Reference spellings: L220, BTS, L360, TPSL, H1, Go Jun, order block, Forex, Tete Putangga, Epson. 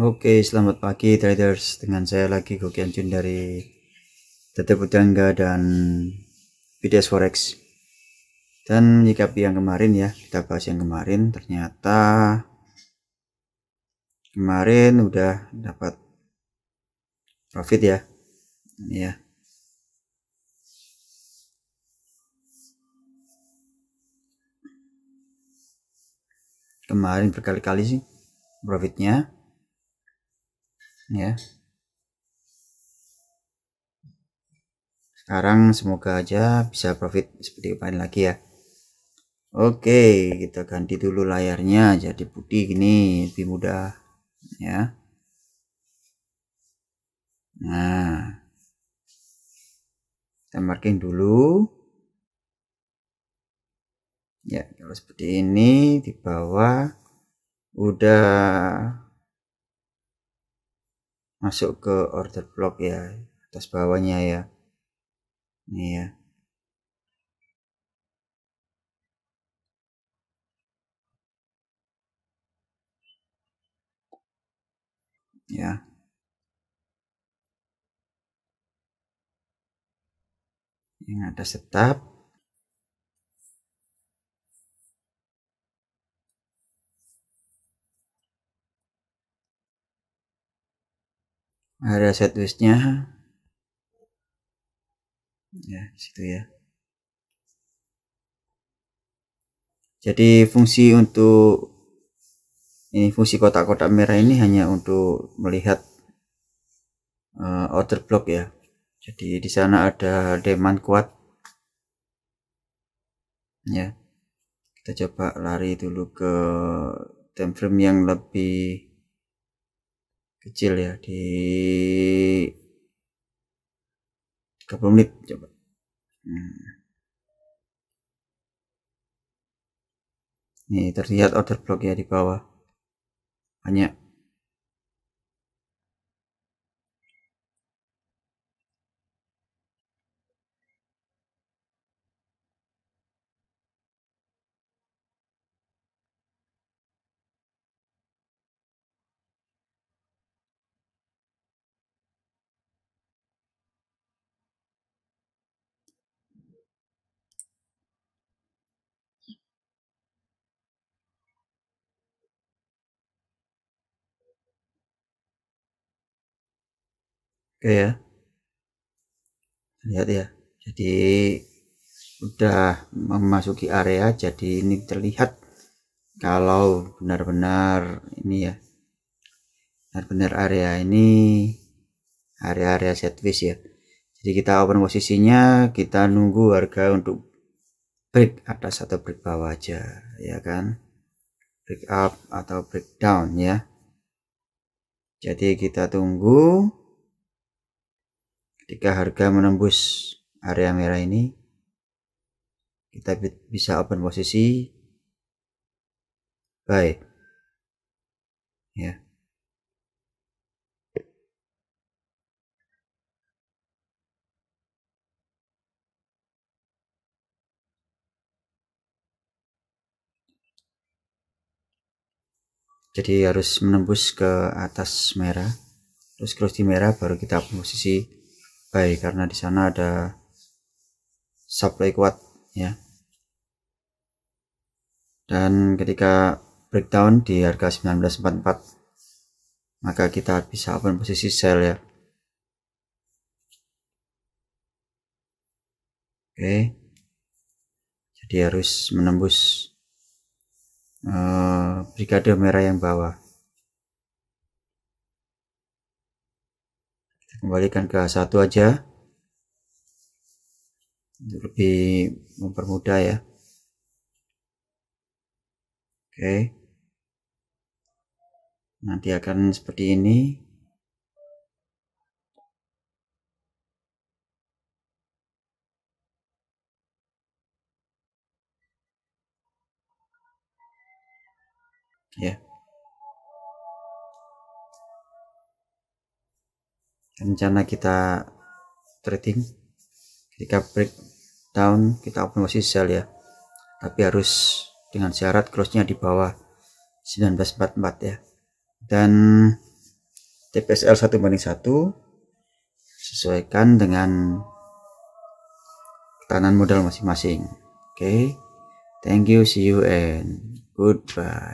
Oke, selamat pagi traders. Dengan saya lagi Go Jun dari Tete Putangga dan BTS Forex. Dan menyikapi yang kemarin ya, kita bahas yang kemarin. Ternyata kemarin udah dapat profit ya. Ini ya. Kemarin berkali-kali sih profitnya. Ya, sekarang semoga aja bisa profit seperti kemarin lagi ya. Oke, kita ganti dulu layarnya jadi putih gini, lebih mudah ya. Nah, kita marking dulu ya. Kalau seperti ini di bawah udah masuk ke order block ya, atas bawahnya ya, ini ya. Yang ada setup ada setwistnya ya, situ ya. Jadi fungsi untuk ini, fungsi kotak-kotak merah ini hanya untuk melihat order block ya. Jadi di sana ada demand kuat ya. Kita coba lari dulu ke time frame yang lebih kecil ya, di 30 menit coba. Nih terlihat order block ya di bawah banyak. Oke ya, lihat ya, jadi udah memasuki area. Jadi ini terlihat kalau benar-benar ini ya, benar-benar area ini area-area sideways ya. Jadi kita open posisinya, kita nunggu harga untuk break atas atau break bawah aja ya kan, break up atau break down ya. Jadi kita tunggu ketika harga menembus area merah ini, kita bisa open posisi buy ya. Jadi harus menembus ke atas merah, terus cross di merah, baru kita open posisi baik, karena di sana ada supply kuat ya. Dan ketika breakdown di harga 1944, maka kita bisa open posisi sell ya. Oke, jadi harus menembus brigade merah yang bawah. Kembalikan ke H1 aja untuk lebih mempermudah ya. Oke, nanti akan seperti ini. Ya, rencana kita trading ketika breakdown kita open posisi sell ya, tapi harus dengan syarat crossnya di bawah 1944 ya. Dan TPSL 1:1, sesuaikan dengan ketahanan modal masing-masing. Oke, thank you, see you and goodbye.